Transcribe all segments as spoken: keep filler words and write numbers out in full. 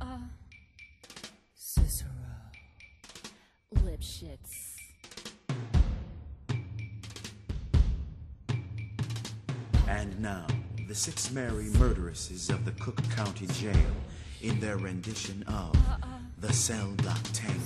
Uh-uh. Cicero Lipschitz. And now, the six merry murderesses of the Cook County Jail in their rendition of uh-uh. the Cell Block Tango.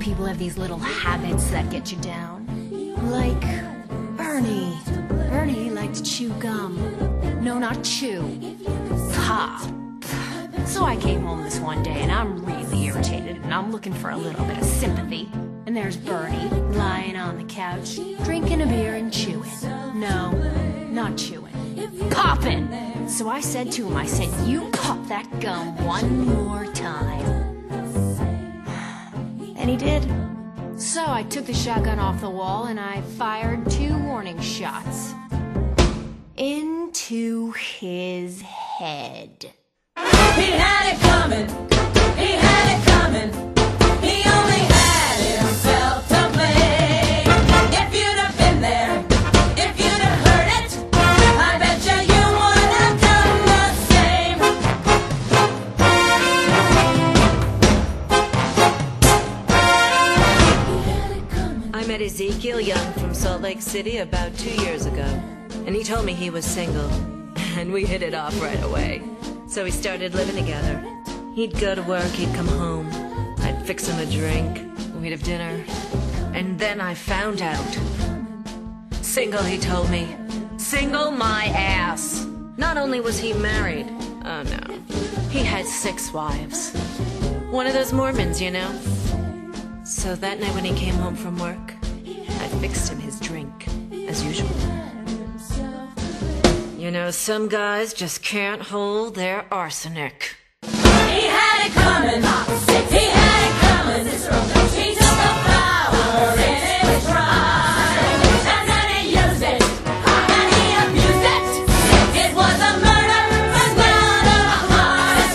People have these little habits that get you down. Like Ernie. Ernie liked to chew gum. No, not chew. Pop. So I came home this one day and I'm really irritated and I'm looking for a little bit of sympathy. And there's Bernie lying on the couch, drinking a beer and chewing. No, not chewing. Popping! So I said to him, I said, you pop that gum one more time. And he did. So I took the shotgun off the wall and I fired two warning shots into his head. He had it coming. He had it coming. I met Ezekiel Young from Salt Lake City about two years ago, and he told me he was single, and we hit it off right away. So we started living together. He'd go to work, he'd come home, I'd fix him a drink, we'd have dinner, and then I found out. Single, he told me. Single my ass. Not only was he married, oh no, he had six wives. One of those Mormons, you know. So that night when he came home from work, I fixed him his drink, as usual. You know, some guys just can't hold their arsenic. He had it coming, he had it coming, she took a flower and it dried, and then he used it, and he abused it, it was a murder, it was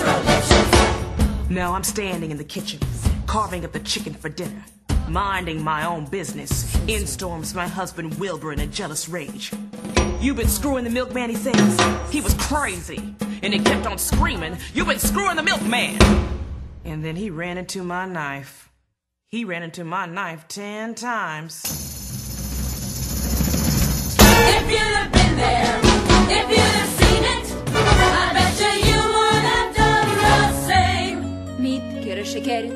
not a crime. Now I'm standing in the kitchen, carving up a chicken for dinner, minding my own business. In storms my husband Wilbur in a jealous rage. You've been screwing the milkman, he says. He was crazy, and he kept on screaming, you've been screwing the milkman. And then he ran into my knife. He ran into my knife ten times. If you'd have been there, if you'd have seen it, I bet you you would have done the same. Meet Kira Shikeri.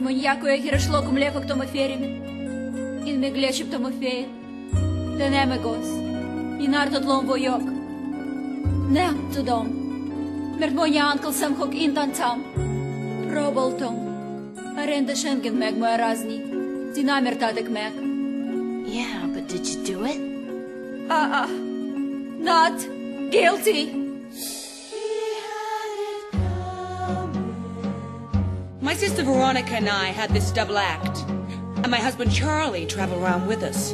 Муньяку я херешло кум лехо к тому фереме, ин меглечим тому феер, да не мегос, ин артотлом войок, не тудом, мертвоня анкл сам хок интан там, роболтом, аренда шенген мег моя разни, динамер тадек мег. Yeah, but did you do it? Uh-uh, not guilty. My sister Veronica and I had this double act, and my husband Charlie traveled around with us.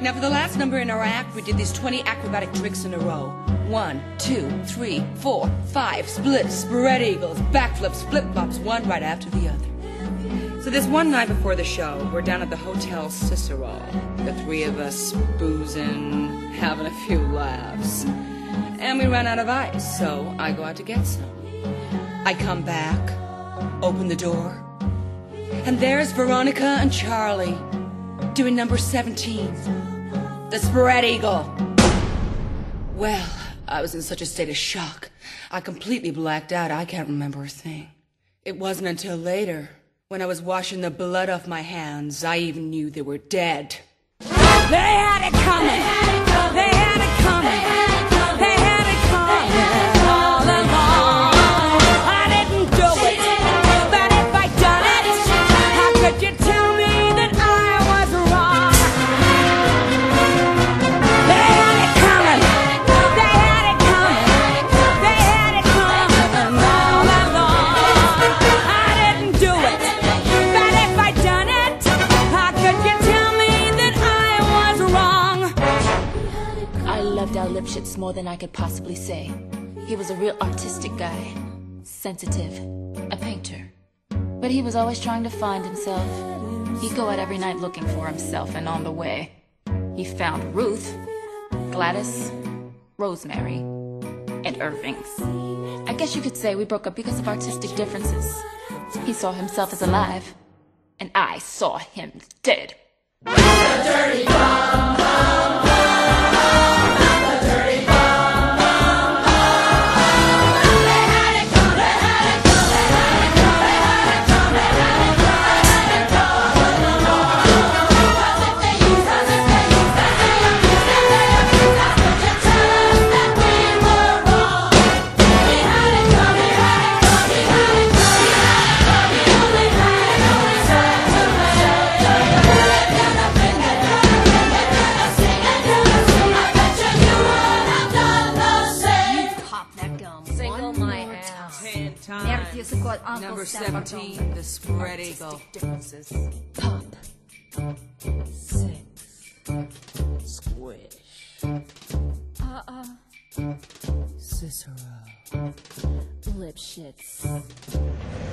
Now for the last number in our act, we did these twenty acrobatic tricks in a row. One, two, three, four, five, splits, spread eagles, backflips, flip-flops, one right after the other. So this one night before the show, we're down at the Hotel Cicero, the three of us boozing, having a few laughs. And we ran out of ice, so I go out to get some. I come back, open the door, and there's Veronica and Charlie doing number seventeen, the spread eagle. Well, I was in such a state of shock, I completely blacked out, I can't remember a thing. It wasn't until later, when I was washing the blood off my hands, I even knew they were dead. They had it coming! They had it coming! They had it coming! They had it coming! They had it coming! They had it coming. All along. I didn't do it, but if I done it, how could you tell me that I was wrong? They had it coming! They had it coming! They had it coming! All along. I didn't do it, but if I done it, how could you tell me that I was wrong? I loved our Lipschitz more than I could possibly say. He was a real artistic guy, sensitive, a painter. But he was always trying to find himself. He'd go out every night looking for himself, and on the way, he found Ruth, Gladys, Rosemary, and Irving's. I guess you could say we broke up because of artistic differences. He saw himself as alive, and I saw him dead. I'm a dirty bum, bum, bum. I'm a dirty bum. Number seventeen, the spread eagle. Pop. Six. Squish. Uh-uh. Cicero. Lipschitz.